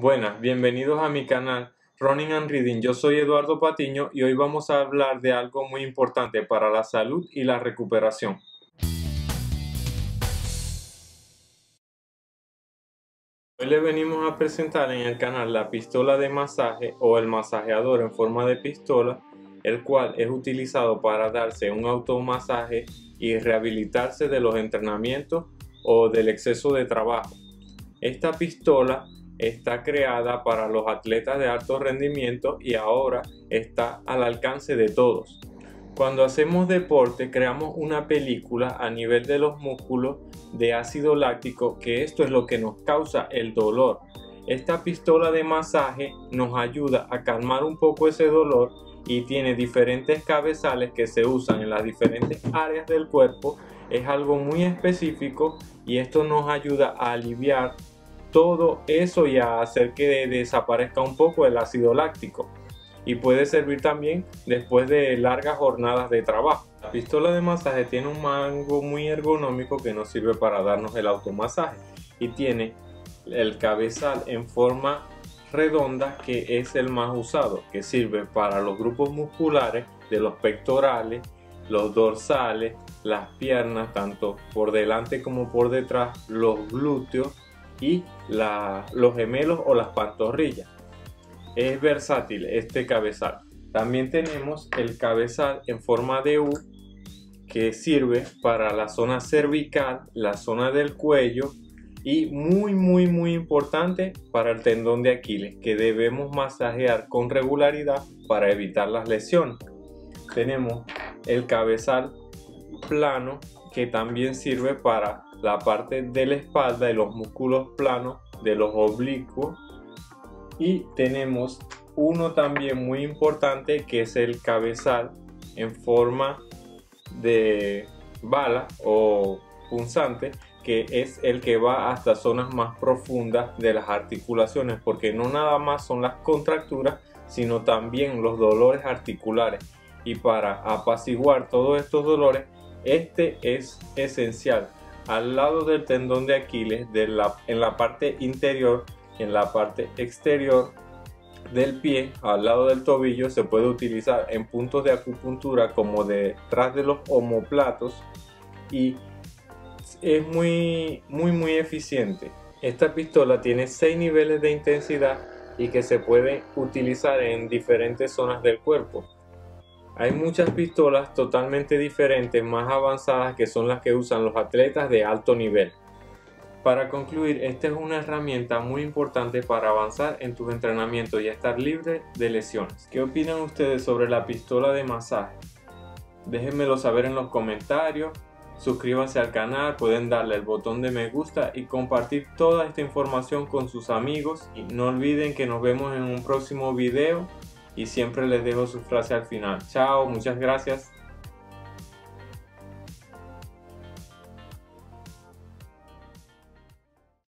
Buenas, bienvenidos a mi canal Running and Reading. Yo soy Eduardo Patiño y hoy vamos a hablar de algo muy importante para la salud y la recuperación. Hoy le venimos a presentar en el canal la pistola de masaje o el masajeador en forma de pistola, el cual es utilizado para darse un automasaje y rehabilitarse de los entrenamientos o del exceso de trabajo. Esta pistola está creada para los atletas de alto rendimiento y ahora está al alcance de todos. Cuando hacemos deporte creamos una película a nivel de los músculos de ácido láctico, que esto es lo que nos causa el dolor. Esta pistola de masaje nos ayuda a calmar un poco ese dolor y tiene diferentes cabezales que se usan en las diferentes áreas del cuerpo. Es algo muy específico y esto nos ayuda a aliviar todo eso y a hacer que desaparezca un poco el ácido láctico, y puede servir también después de largas jornadas de trabajo. La pistola de masaje tiene un mango muy ergonómico que nos sirve para darnos el automasaje y tiene el cabezal en forma redonda, que es el más usado, que sirve para los grupos musculares de los pectorales, los dorsales, las piernas tanto por delante como por detrás, los glúteos y los gemelos o las pantorrillas. Es versátil este cabezal. También tenemos el cabezal en forma de U, que sirve para la zona cervical, la zona del cuello y muy importante para el tendón de Aquiles, que debemos masajear con regularidad para evitar las lesiones. Tenemos el cabezal plano, que también sirve para la parte de la espalda y los músculos planos de los oblicuos. Y tenemos uno también muy importante, que es el cabezal en forma de bala o punzante, que es el que va hasta zonas más profundas de las articulaciones, porque no nada más son las contracturas sino también los dolores articulares, y para apaciguar todos estos dolores este es esencial. Al lado del tendón de Aquiles, en la parte interior y en la parte exterior del pie, al lado del tobillo, se puede utilizar en puntos de acupuntura como detrás de los omóplatos, y es muy eficiente. Esta pistola tiene 6 niveles de intensidad y que se puede utilizar en diferentes zonas del cuerpo. Hay muchas pistolas totalmente diferentes, más avanzadas, que son las que usan los atletas de alto nivel. Para concluir, esta es una herramienta muy importante para avanzar en tus entrenamientos y estar libre de lesiones. ¿Qué opinan ustedes sobre la pistola de masaje? Déjenmelo saber en los comentarios, suscríbanse al canal, pueden darle el botón de me gusta y compartir toda esta información con sus amigos. Y no olviden que nos vemos en un próximo video. Y siempre les dejo su frase al final. Chao, muchas gracias.